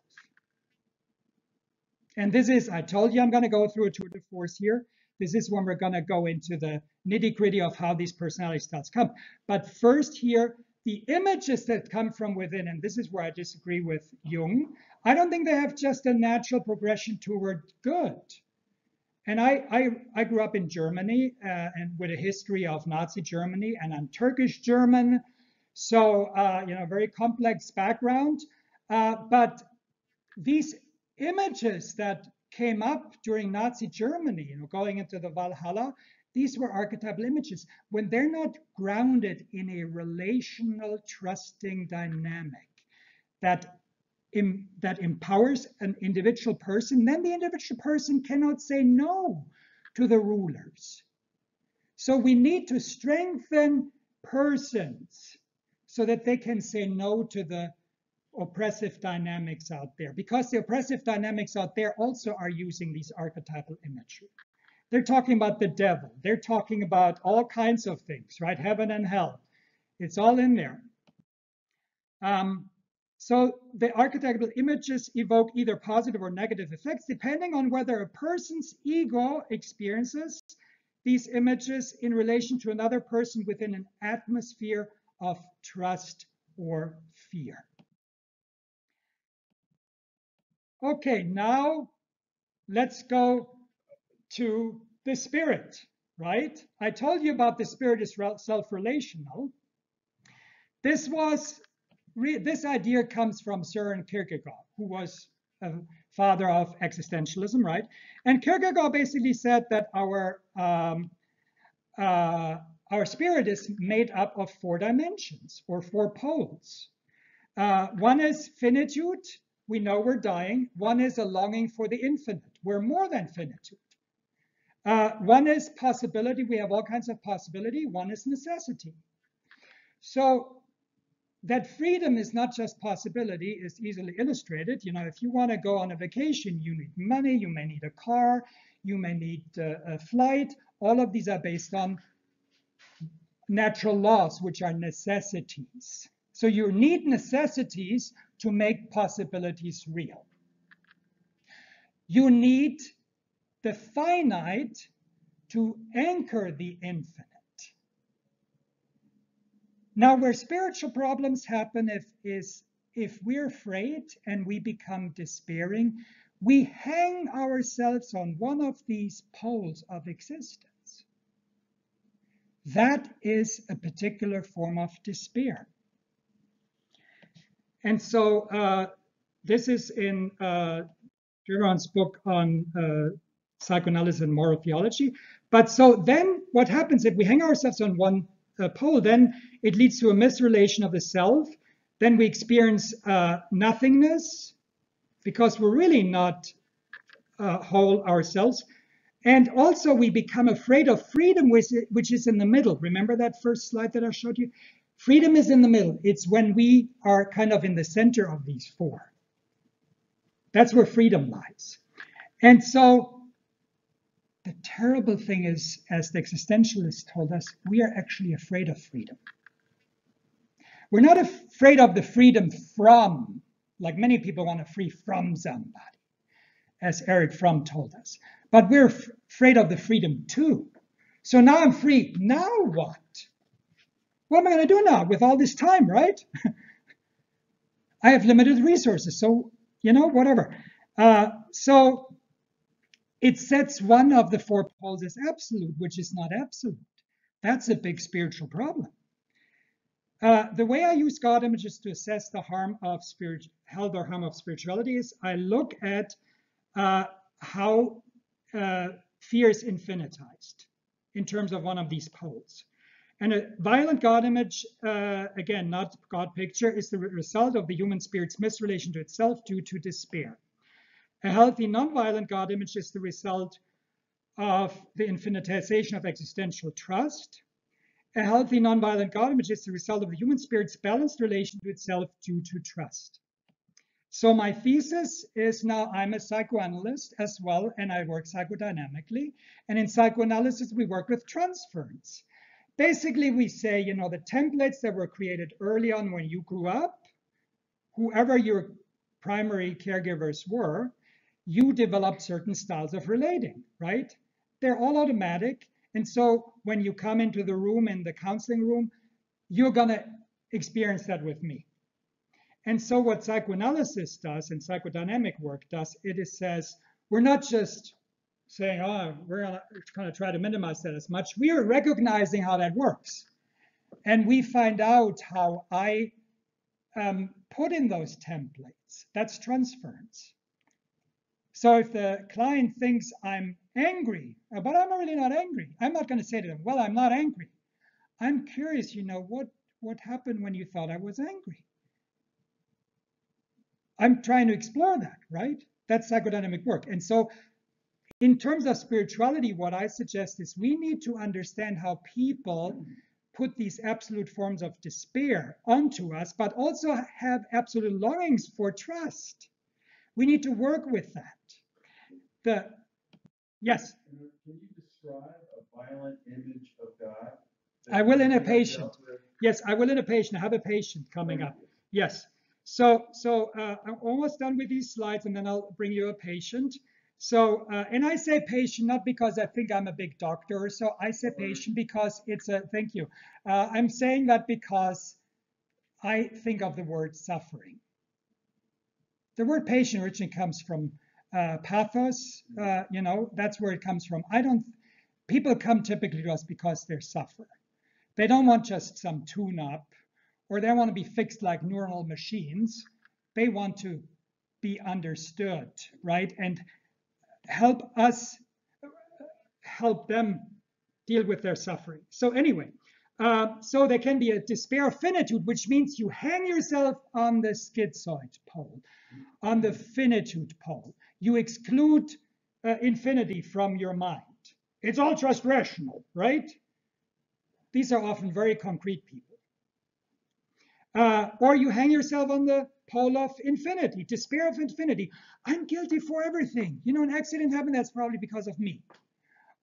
And this is, I told you I'm going to go through a tour de force here. This is when we're going to go into the nitty-gritty of how these personality styles come. But first here, the images that come from within, and this is where I disagree with Jung. I don't think they have just a natural progression toward good. And I grew up in Germany and with a history of Nazi Germany, and I'm Turkish German. So, you know, very complex background. But these images that came up during Nazi Germany, you know, going into the Valhalla, these were archetypal images. When they're not grounded in a relational, trusting dynamic that empowers an individual person, then the individual person cannot say no to the rulers. So we need to strengthen persons so that they can say no to the oppressive dynamics out there, because the oppressive dynamics out there also are using these archetypal imagery. They're talking about the devil. They're talking about all kinds of things, right? Heaven and hell. It's all in there. So the archetypal images evoke either positive or negative effects, depending on whether a person's ego experiences these images in relation to another person within an atmosphere of trust or fear. Okay, now let's go to the spirit, right? I told you about the spirit is self-relational. This idea comes from Søren Kierkegaard, who was a father of existentialism, right? And Kierkegaard basically said that our spirit is made up of four dimensions or four poles. One is finitude. We know we're dying. One is a longing for the infinite. We're more than finitude. One is possibility. We have all kinds of possibility. One is necessity. So that freedom is not just possibility is easily illustrated. You know, if you want to go on a vacation, you need money, you may need a car, you may need a flight. All of these are based on natural laws, which are necessities. So you need necessities to make possibilities real. You need the finite to anchor the infinite. Now, where spiritual problems happen is if we're afraid and we become despairing, we hang ourselves on one of these poles of existence. That is a particular form of despair. And so this is in Drewermann's book on psychoanalysis and moral theology. But so then what happens if we hang ourselves on one pole, then it leads to a misrelation of the self. Then we experience nothingness, because we're really not whole ourselves. And also we become afraid of freedom, which is in the middle. Remember that first slide that I showed you? Freedom is in the middle. It's when we are kind of in the center of these four. That's where freedom lies. And so the terrible thing is, as the existentialists told us, we are actually afraid of freedom. We're not afraid of the freedom from, like many people want to free from somebody, as Eric Fromm told us. But we're afraid of the freedom to. So now I'm free. Now what? What am I going to do now with all this time, right? I have limited resources, so, you know, whatever. So it sets one of the four poles as absolute, which is not absolute. That's a big spiritual problem. The way I use God images to assess the harm of health or harm of spirituality is I look at how fear is infinitized in terms of one of these poles. And a violent God image, again, not God picture, is the result of the human spirit's misrelation to itself due to despair. A healthy non-violent God image is the result of the infinitization of existential trust. A healthy non-violent God image is the result of the human spirit's balanced relation to itself due to trust. So my thesis is now I'm a psychoanalyst as well, and I work psychodynamically. And in psychoanalysis, we work with transference. Basically, we say, you know, the templates that were created early on when you grew up, whoever your primary caregivers were, you developed certain styles of relating, right? They're all automatic. And so when you come into the room, in the counseling room, you're going to experience that with me. And so what psychoanalysis does and psychodynamic work does, it says, we're not just saying, oh, we're going to try to minimize that as much. We are recognizing how that works. And we find out how I put in those templates. That's transference. So if the client thinks I'm angry, but I'm really not angry, I'm not going to say to them, well, I'm not angry. I'm curious, you know, what happened when you thought I was angry? I'm trying to explore that, right? That's psychodynamic work. And so in terms of spirituality, what I suggest is we need to understand how people put these absolute forms of despair onto us, but also have absolute longings for trust. We need to work with that. Yes? Can you describe a violent image of God? I will in a patient. Yes, I will in a patient. I have a patient coming up. Yes. So I'm almost done with these slides, and then I'll bring you a patient. So, and I say patient not because I think I'm a big doctor or so. I say patient because it's a, thank you. I'm saying that because I think of the word suffering. The word patient originally comes from pathos, you know, that's where it comes from. People come typically to us because they're suffering. They don't want just some tune-up, or they want to be fixed like neural machines. They want to be understood, right? And help us help them deal with their suffering. So anyway, so there can be a despair of finitude, which means you hang yourself on the schizoid pole, on the finitude pole. You exclude infinity from your mind. It's all just rational, right? These are often very concrete people. Or you hang yourself on the pole of infinity, despair of infinity. I'm guilty for everything. You know, an accident happened, that's probably because of me.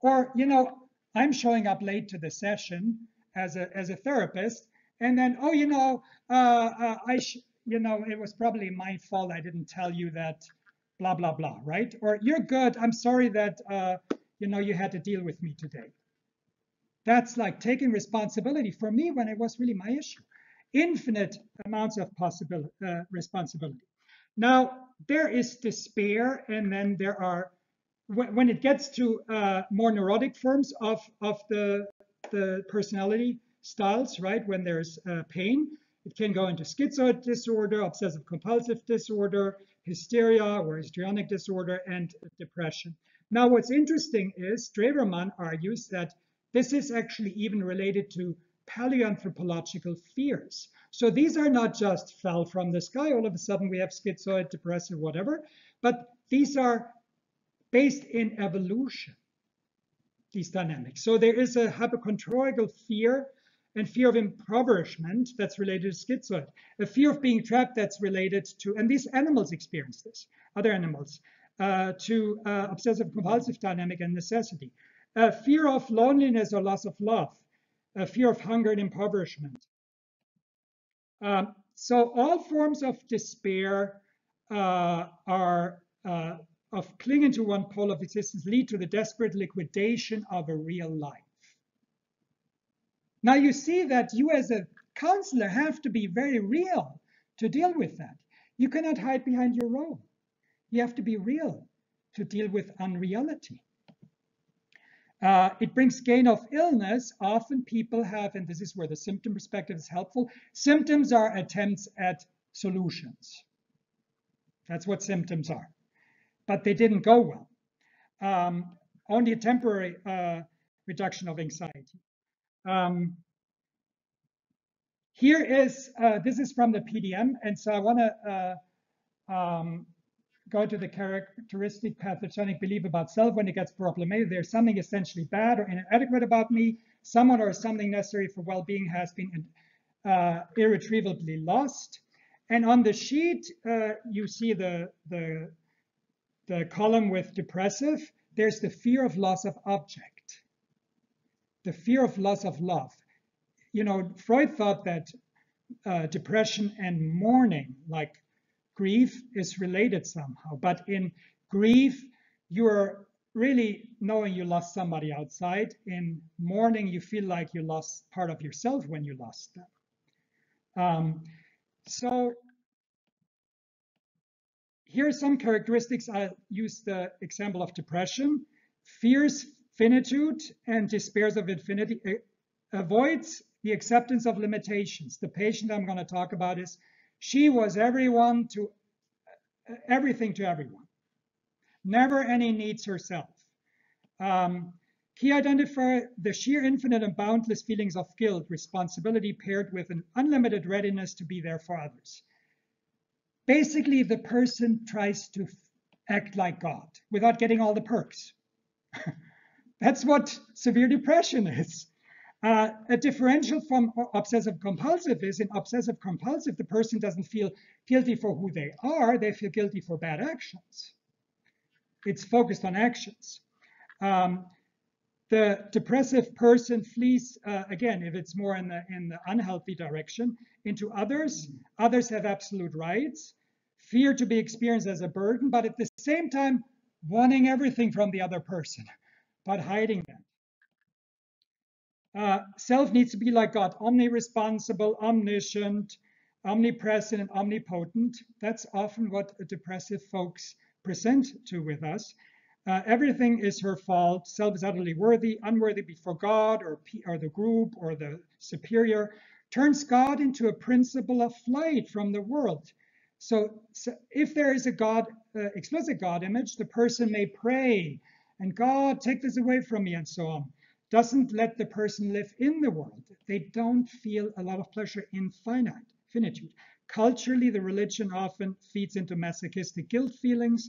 Or, you know, I'm showing up late to the session as a therapist, and then, oh, you know, you know, it was probably my fault. I didn't tell you that, blah, blah, blah, right? Or you're good. I'm sorry that, you know, you had to deal with me today. That's like taking responsibility for me when it was really my issue. Infinite amounts of possible responsibility. Now, there is despair, and then there are, when it gets to more neurotic forms of the personality styles, right? When there's pain, it can go into schizoid disorder, obsessive compulsive disorder, hysteria or histrionic disorder, and depression. Now, what's interesting is Drewermann argues that this is actually even related to paleoanthropological fears. So these are not just fell from the sky, all of a sudden we have schizoid, depressive, whatever, but these are based in evolution, these dynamics. So there is a hypochondroical fear and fear of impoverishment that's related to schizoid, a fear of being trapped that's related to, and these animals experience this, other animals, to obsessive-compulsive dynamic and necessity, a fear of loneliness or loss of love, a fear of hunger and impoverishment. So all forms of despair of clinging to one pole of existence lead to the desperate liquidation of a real life. Now you see that you as a counselor have to be very real to deal with that. You cannot hide behind your role. You have to be real to deal with unreality. It brings gain of illness. Often people have, and this is where the symptom perspective is helpful, symptoms are attempts at solutions. That's what symptoms are. But they didn't go well. Only a temporary reduction of anxiety. Here is, this is from the PDM, and so I want to go to the characteristic pathogenic belief about self when it gets problematic. There's something essentially bad or inadequate about me. Someone or something necessary for well-being has been irretrievably lost. And on the sheet, you see the column with depressive. There's the fear of loss of object, the fear of loss of love. You know, Freud thought that depression and mourning, like grief, is related somehow, but in grief, you're really knowing you lost somebody outside. In mourning, you feel like you lost part of yourself when you lost them. So here are some characteristics. I use the example of depression, fears finitude and despairs of infinity, avoids the acceptance of limitations. The patient I'm going to talk about is, she was everyone to everything to everyone. Never any needs herself. He identified the sheer infinite and boundless feelings of guilt, responsibility paired with an unlimited readiness to be there for others. Basically, the person tries to act like God without getting all the perks. That's what severe depression is. A differential from obsessive-compulsive is, in obsessive-compulsive, the person doesn't feel guilty for who they are, they feel guilty for bad actions. It's focused on actions. The depressive person flees, again, if it's more in the unhealthy direction, into others. Others have absolute rights, fear to be experienced as a burden, but at the same time, wanting everything from the other person, but hiding that. Self needs to be like God, omni-responsible, omniscient, omnipresent, and omnipotent. That's often what depressive folks present to with us. Everything is her fault. Self is utterly worthy, unworthy before God or the group or the superior. Turns God into a principle of flight from the world. So if there is a God, explicit God image, the person may pray and God, take this away from me, and so on. Doesn't let the person live in the world. They don't feel a lot of pleasure in finitude. Culturally, the religion often feeds into masochistic guilt feelings.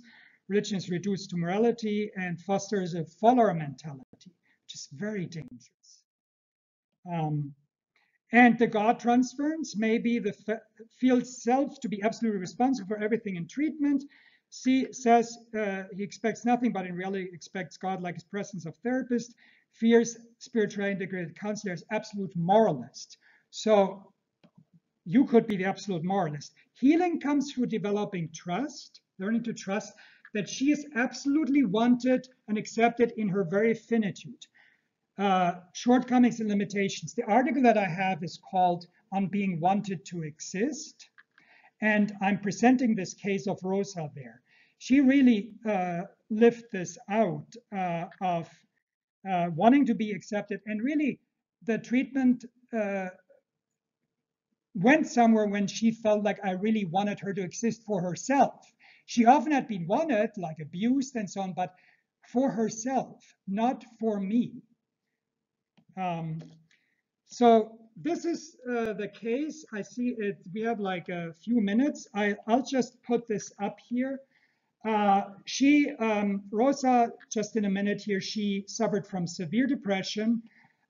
Religion is reduced to morality and fosters a follower mentality, which is very dangerous. And the God transference may be the feels self to be absolutely responsible for everything in treatment. C says he expects nothing, but in reality expects God like his presence of therapist. Fears spiritually integrated counselor is absolute moralist. So you could be the absolute moralist. Healing comes through developing trust, learning to trust that she is absolutely wanted and accepted in her very finitude. shortcomings and limitations. The article that I have is called On Being Wanted to Exist, and I'm presenting this case of Rosa there. She really lived this out of wanting to be accepted, and really the treatment went somewhere when she felt like I really wanted her to exist for herself. She often had been wanted, like abused and so on, but for herself, not for me. So this is the case. I see it. We have like a few minutes. I'll just put this up here. Rosa, just in a minute here, she suffered from severe depression,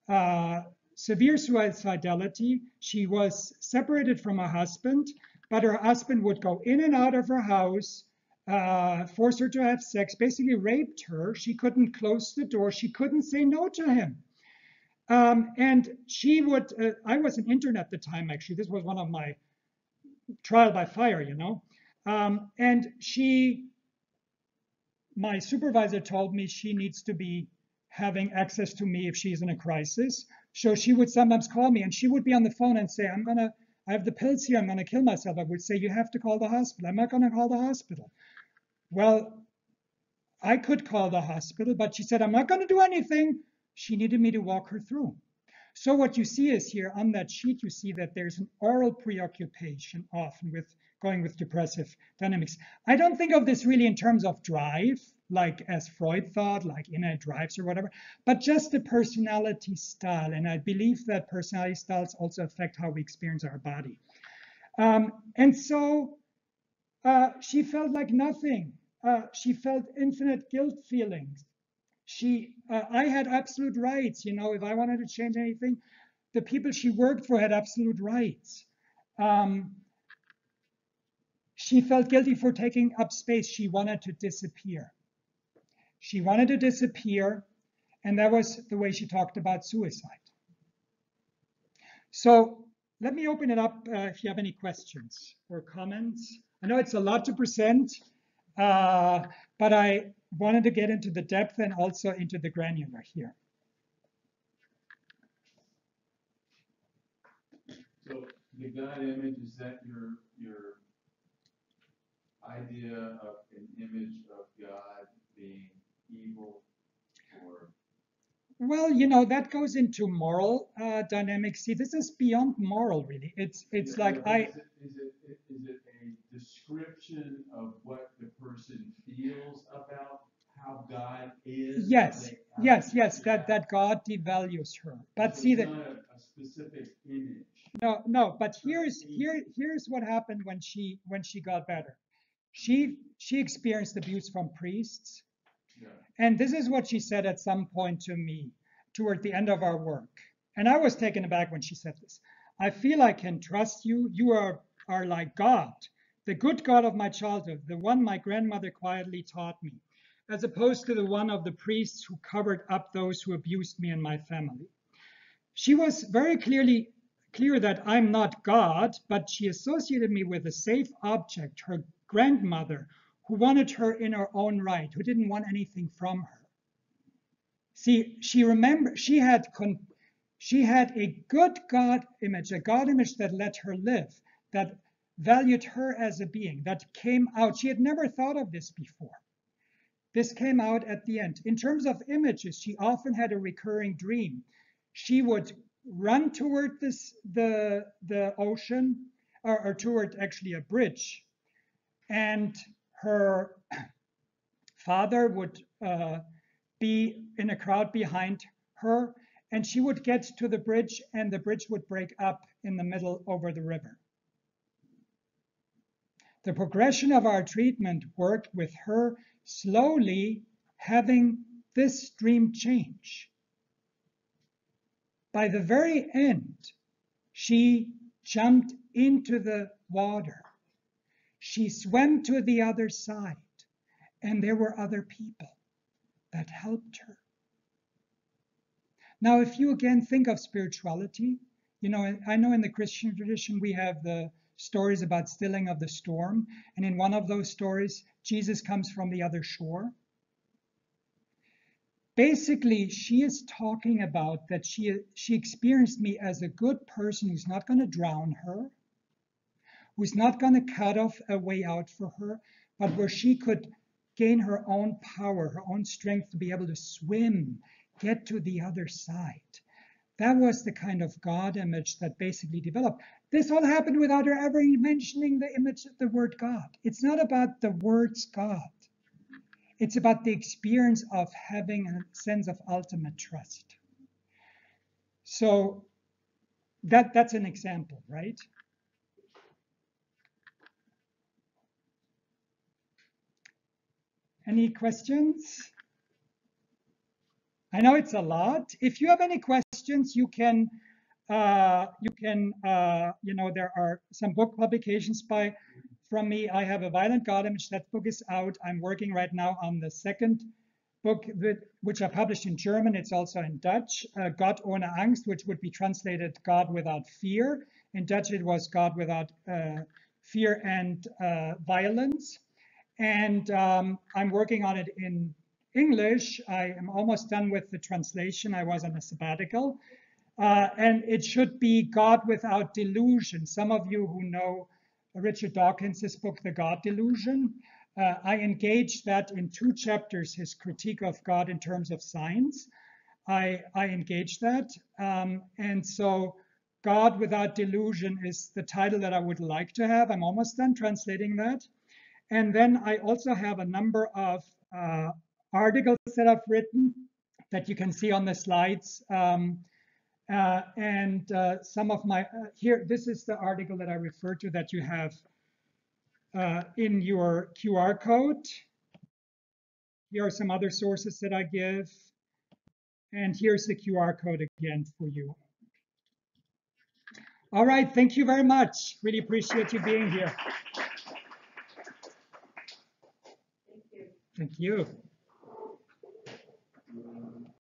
severe suicidality. She was separated from her husband, but her husband would go in and out of her house, force her to have sex, basically raped her. She couldn't close the door. She couldn't say no to him. And she would, I was an intern at the time, actually. This was one of my trial by fire, you know. And she, my supervisor told me she needs to be having access to me if she's in a crisis. So she would sometimes call me, and she would be on the phone and say, I have the pills here, I'm gonna kill myself. I would say, you have to call the hospital. I'm not gonna call the hospital. Well, I could call the hospital, but she said, I'm not gonna do anything. She needed me to walk her through. So what you see is here on that sheet, you see that there's an oral preoccupation often with going with depressive dynamics. I don't think of this really in terms of drive, like as Freud thought, like inner drives or whatever, but just the personality style. And I believe that personality styles also affect how we experience our body. And so she felt like nothing. She felt infinite guilt feelings. I had absolute rights, you know, if I wanted to change anything, the people she worked for had absolute rights. She felt guilty for taking up space. She wanted to disappear. She wanted to disappear, and that was the way she talked about suicide. So let me open it up if you have any questions or comments. I know it's a lot to present, but I wanted to get into the depth and also into the granular here. So the God image, is that your idea of an image of God being evil? Or? Well, you know, that goes into moral dynamics. See, this is beyond moral, really. It's yeah, like is I. Is it a description of what the person feels about how God is? Yes, yes. That God devalues her. But so see, it's not a specific image. No. But here's what happened when she got better. She experienced abuse from priests. Yeah. And this is what she said at some point to me toward the end of our work. And I was taken aback when she said this. I feel I can trust you. You are like God, the good God of my childhood, the one my grandmother quietly taught me, as opposed to the one of the priests who covered up those who abused me and my family. She was very clear that I'm not God, but she associated me with a safe object, her grandmother, who wanted her in her own right, who didn't want anything from her. See, she had a good God image, a God image that let her live, that valued her as a being, that came out. She had never thought of this before. This came out at the end. In terms of images, she often had a recurring dream. She would run toward the ocean, or toward actually a bridge, and her father would be in a crowd behind her, and she would get to the bridge, and the bridge would break up in the middle over the river. The progression of our treatment worked with her slowly having this dream change. By the very end, she jumped into the water. She swam to the other side, and there were other people that helped her. Now, if you again think of spirituality, you know, I know in the Christian tradition we have the stories about stilling of the storm, and in one of those stories, Jesus comes from the other shore. basically she is talking about that she experienced me as a good person who's not going to drown her, who's not going to cut off a way out for her, but where she could gain her own power, her own strength to be able to swim, get to the other side. That was the kind of God image that basically developed. This all happened without her ever mentioning the image of the word God. It's not about the words God. It's about the experience of having a sense of ultimate trust. So that's an example, right? Any questions? I know it's a lot. If you have any questions, you can, there are some book publications from me. I have A Violent God Image. That book is out. I'm working right now on the second book, which I published in German. It's also in Dutch, Gott ohne Angst, which would be translated God Without Fear. In Dutch, it was God Without Fear and Violence. And I'm working on it in English. I am almost done with the translation. I was on a sabbatical. And it should be God Without Delusion. Some of you who know Richard Dawkins' book, The God Delusion, I engaged that in 2 chapters, his critique of God in terms of science. I engaged that. And so God Without Delusion is the title that I would like to have. I'm almost done translating that. And then I also have a number of articles that I've written that you can see on the slides. Some of my, here, this is the article that I refer to that you have in your QR code. Here are some other sources that I give. And here's the QR code again for you. All right, thank you very much. Really appreciate you being here. Thank you.